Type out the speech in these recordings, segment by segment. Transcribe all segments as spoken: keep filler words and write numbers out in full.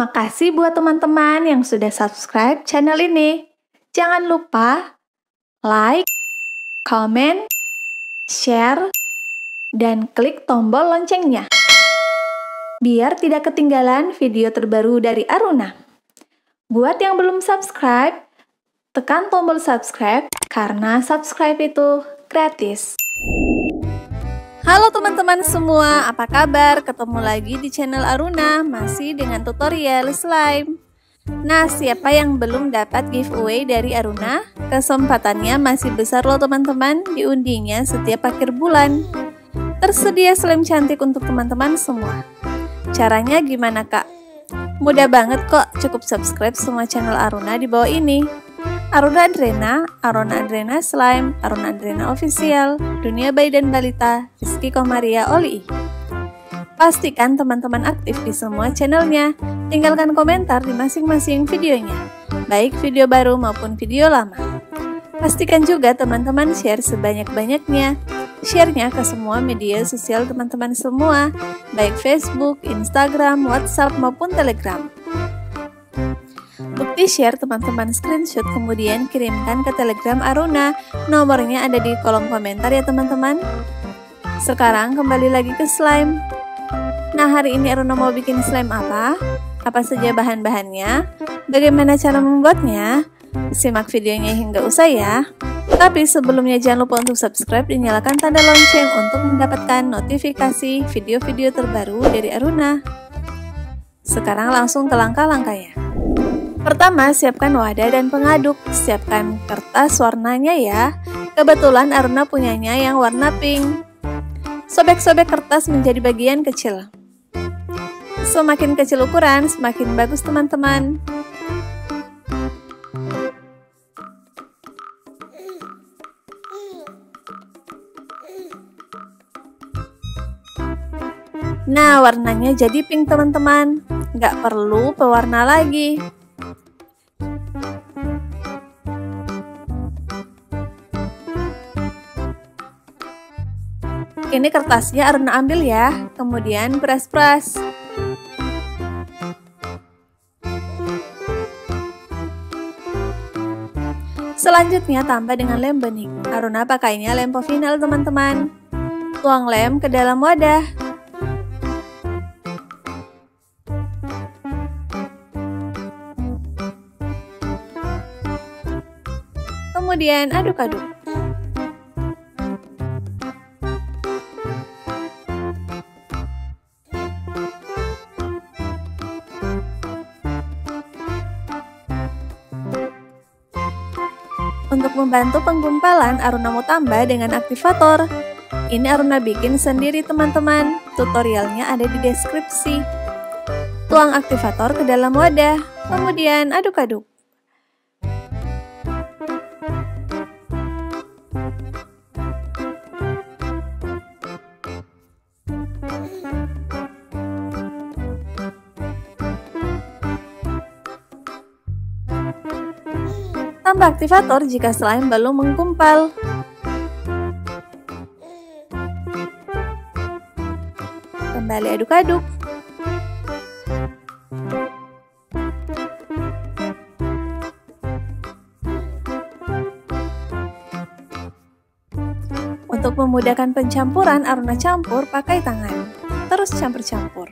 Makasih buat teman-teman yang sudah subscribe channel ini. Jangan lupa like, comment, share, dan klik tombol loncengnya. Biar tidak ketinggalan video terbaru dari Aruna. Buat yang belum subscribe, tekan tombol subscribe karena subscribe itu gratis. Halo teman-teman semua, apa kabar? Ketemu lagi di channel Aruna, masih dengan tutorial slime. Nah, siapa yang belum dapat giveaway dari Aruna? Kesempatannya masih besar loh teman-teman, diundinya setiap akhir bulan. Tersedia slime cantik untuk teman-teman semua. Caranya gimana kak? Mudah banget kok, cukup subscribe semua channel Aruna di bawah ini. Aruna Adreena, Aruna Adreena Slime, Aruna Adreena Official, Dunia Bayi dan Balita, Rizki Komaria Oli. Pastikan teman-teman aktif di semua channelnya. Tinggalkan komentar di masing-masing videonya, baik video baru maupun video lama. Pastikan juga teman-teman share sebanyak-banyaknya. Share-nya ke semua media sosial teman-teman semua, baik Facebook, Instagram, WhatsApp maupun Telegram. Bukti share teman-teman screenshot kemudian kirimkan ke Telegram Aruna. Nomornya ada di kolom komentar ya teman-teman. Sekarang kembali lagi ke slime. Nah, hari ini Aruna mau bikin slime apa? Apa saja bahan-bahannya? Bagaimana cara membuatnya? Simak videonya hingga usai ya. Tapi sebelumnya jangan lupa untuk subscribe dan nyalakan tanda lonceng untuk mendapatkan notifikasi video-video terbaru dari Aruna. Sekarang langsung ke langkah-langkahnya. Pertama, siapkan wadah dan pengaduk. Siapkan kertas warnanya ya. Kebetulan Aruna punyanya yang warna pink. Sobek-sobek kertas menjadi bagian kecil. Semakin kecil ukuran, semakin bagus teman-teman. Nah, warnanya jadi pink teman-teman. Nggak perlu pewarna lagi. Ini kertasnya Aruna ambil ya, kemudian peras-peras. Selanjutnya tambah dengan lem bening. Aruna pakainya lem povinil teman-teman. Tuang lem ke dalam wadah. Kemudian aduk-aduk. Untuk membantu penggumpalan, Aruna mau tambah dengan aktivator. Ini Aruna bikin sendiri teman-teman. Tutorialnya ada di deskripsi. Tuang aktivator ke dalam wadah, kemudian aduk-aduk. Tambah aktivator jika slime belum menggumpal. Kembali aduk-aduk. Untuk memudahkan pencampuran, Aruna campur pakai tangan. Terus campur-campur.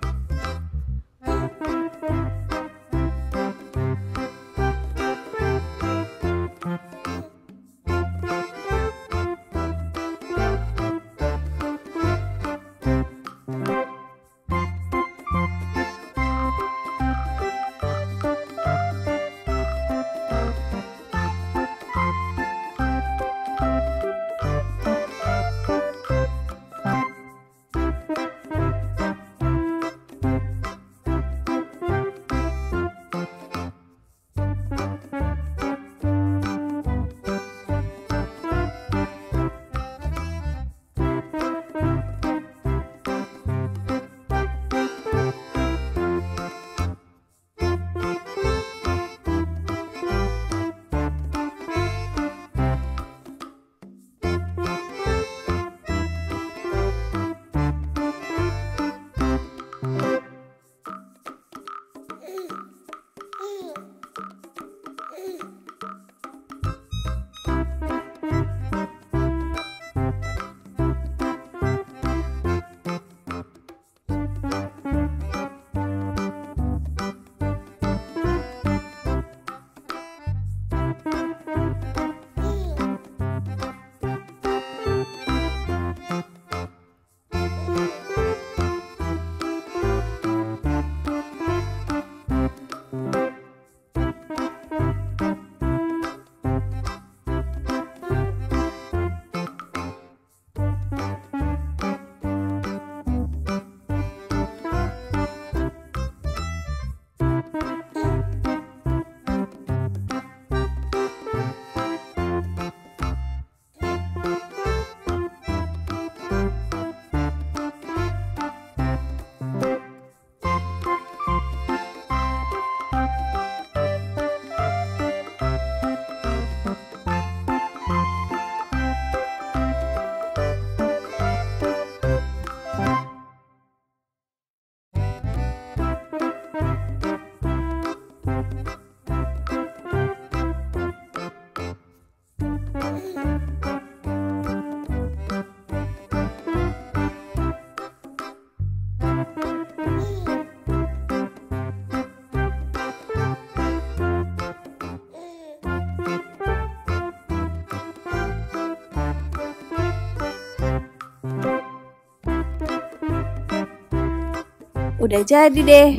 udah jadi deh.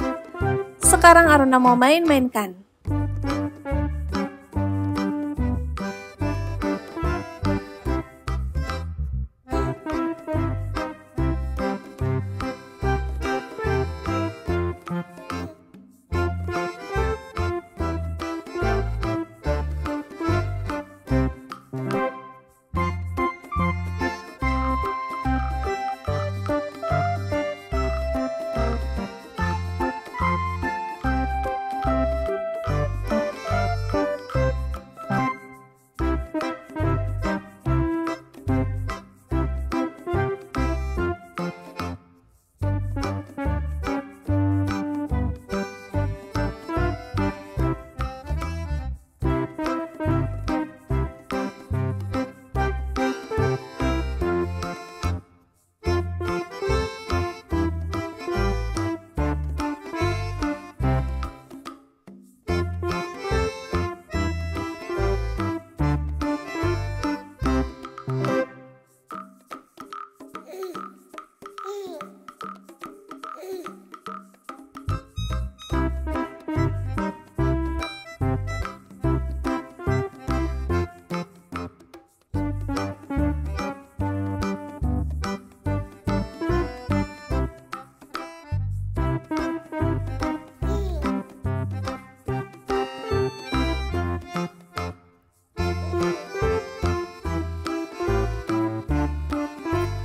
Sekarang Aruna mau main-mainkan.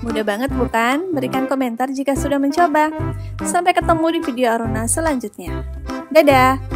Mudah banget bukan? Berikan komentar jika sudah mencoba. Sampai ketemu di video Aruna selanjutnya. Dadah!